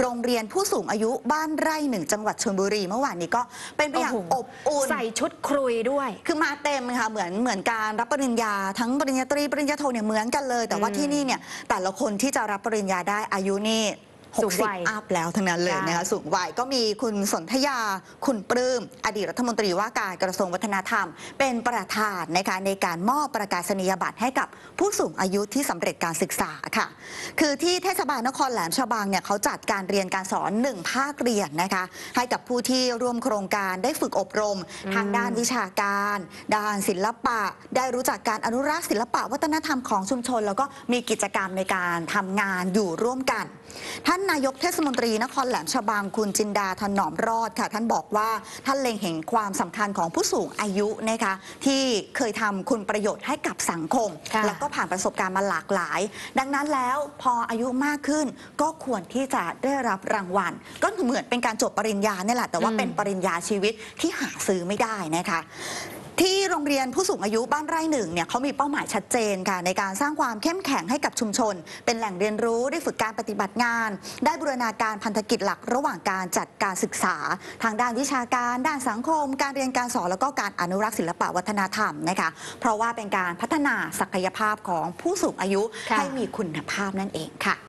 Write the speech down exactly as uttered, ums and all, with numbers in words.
โรงเรียนผู้สูงอายุบ้านไร่หนึ่งจังหวัดชลบุรีเมื่อวานนี้ก็เป็นไปอย่างอบอุ่นใส่ชุดครุยด้วยคือมาเต็มค่ะเหมือนเหมือนการรับปริญญาทั้งปริญญาตรีปริญญาโทเนี่ยเหมือนกันเลยแต่ว่าที่นี่เนี่ยแต่ละคนที่จะรับปริญญาได้อายุนี่หกสิบอัพแล้วทั้งนั้นเลยนะคะสูงวัยก็มีคุณสนธยาคุณปลื้มอดีตรัฐมนตรีว่าการกระทรวงวัฒนธรรมเป็นประธานในการในการมอบประกาศนียบัตรให้กับผู้สูงอายุที่สำเร็จการศึกษาค่ะคือที่เทศบาลนครแหลมฉบังเนี่ยเขาจัดการเรียนการสอนหนึ่งภาคเรียนนะคะให้กับผู้ที่ร่วมโครงการได้ฝึกอบรมทางด้านวิชาการด้านศิลปะได้รู้จักการอนุรักษ์ศิลปะวัฒนธรรมของชุมชนแล้วก็มีกิจกรรมในการทำงานอยู่ร่วมกันท่านนายกเทศมนตรีนครแหลมฉบังคุณจินดาถนอมรอดค่ะท่านบอกว่าท่านเล็งเห็นความสำคัญของผู้สูงอายุนะคะที่เคยทำคุณประโยชน์ให้กับสังคมแล้วก็ผ่านประสบการณ์มาหลากหลายดังนั้นแล้วพออายุมากขึ้นก็ควรที่จะได้รับรางวัลก็เหมือนเป็นการจบปริญญาเนี่ยแหละแต่ว่าเป็นปริญญาชีวิตที่หาซื้อไม่ได้นะคะที่โรงเรียนผู้สูงอายุบ้านไร่หนึ่งเนี่ยเขามีเป้าหมายชัดเจนค่ะในการสร้างความเข้มแข็งให้กับชุมชนเป็นแหล่งเรียนรู้ได้ฝึกการปฏิบัติงานได้บูรณาการพันธกิจหลักระหว่างการจัดการศึกษาทางด้านวิชาการด้านสังคมการเรียนการสอนแล้วก็การอนุรักษ์ศิลปะวัฒนธรรมนะคะเพราะว่าเป็นการพัฒนาศักยภาพของผู้สูงอายุให้มีคุณภาพนั่นเองค่ะ